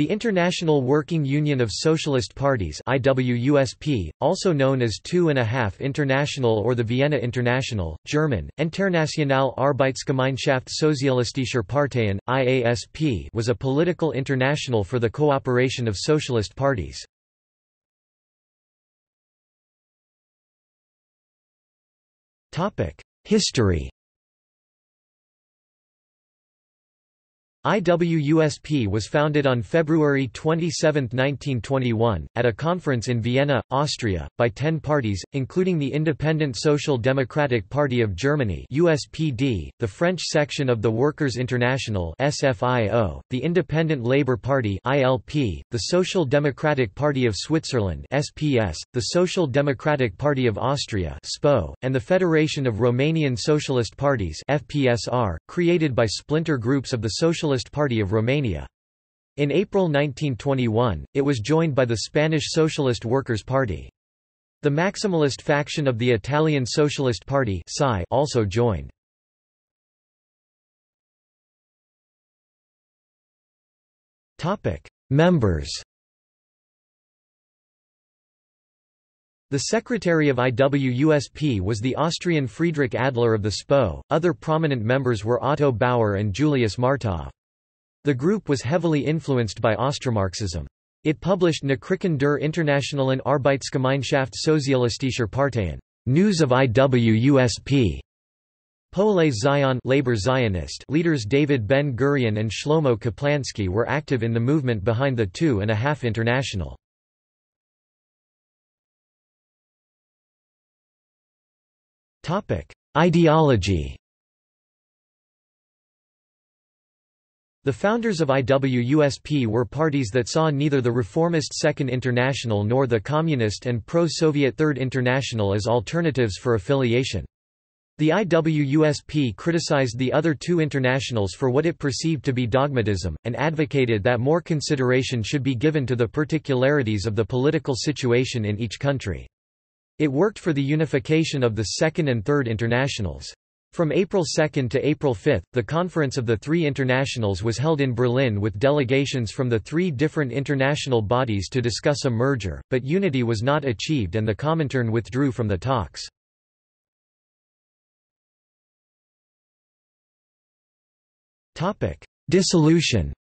The International Working Union of Socialist Parties (IWUSP), also known as Two-and-a-Half International or the Vienna International (German: Internationale Arbeitsgemeinschaft Sozialistischer Parteien, IASP), was a political international for the cooperation of socialist parties. Topic: History. IWUSP was founded on February 27, 1921, at a conference in Vienna, Austria, by 10 parties, including the Independent Social Democratic Party of Germany (USPD), the French Section of the Workers' International (SFIO), the Independent Labour Party (ILP), the Social Democratic Party of Switzerland (SPS), the Social Democratic Party of Austria (SPO), and the Federation of Romanian Socialist Parties (FPSR), created by splinter groups of the Socialist Party of Romania. In April 1921, it was joined by the Spanish Socialist Workers' Party. The maximalist faction of the Italian Socialist Party also joined. Members. The secretary of IWUSP was the Austrian Friedrich Adler of the SPO. Other prominent members were Otto Bauer and Julius Martov. The group was heavily influenced by Austromarxism. It published Nachrichten der Internationalen Arbeitsgemeinschaft Sozialistischer Parteien, News of IWUSP. Poale Zion, Labour Zionist leaders David Ben-Gurion and Shlomo Kaplansky were active in the movement behind the Two-and-a-Half International. Ideology. The founders of IWUSP were parties that saw neither the reformist Second International nor the communist and pro-Soviet Third International as alternatives for affiliation. The IWUSP criticized the other two internationals for what it perceived to be dogmatism, and advocated that more consideration should be given to the particularities of the political situation in each country. It worked for the unification of the Second and Third Internationals. From April 2 to April 5, the Conference of the Three Internationals was held in Berlin with delegations from the three different international bodies to discuss a merger, but unity was not achieved and the Comintern withdrew from the talks. Dissolution.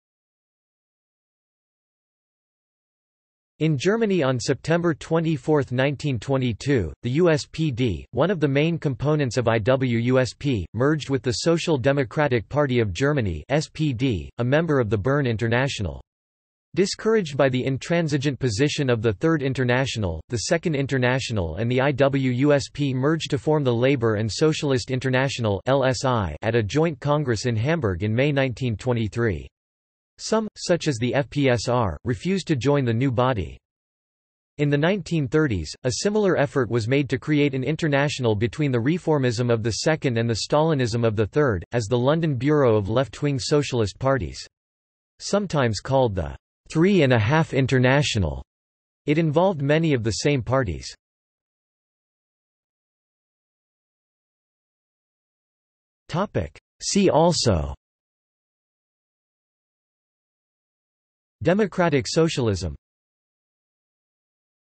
In Germany on September 24, 1922, the USPD, one of the main components of IWUSP, merged with the Social Democratic Party of Germany (SPD), a member of the Bern International. Discouraged by the intransigent position of the Third International, the Second International and the IWUSP merged to form the Labour and Socialist International (LSI) at a joint congress in Hamburg in May 1923. Some, such as the FPSR, refused to join the new body. In the 1930s, a similar effort was made to create an international between the reformism of the Second and the Stalinism of the Third, as the London Bureau of Left-Wing Socialist Parties. Sometimes called the Three-and-a-Half International, it involved many of the same parties. See also: Democratic socialism.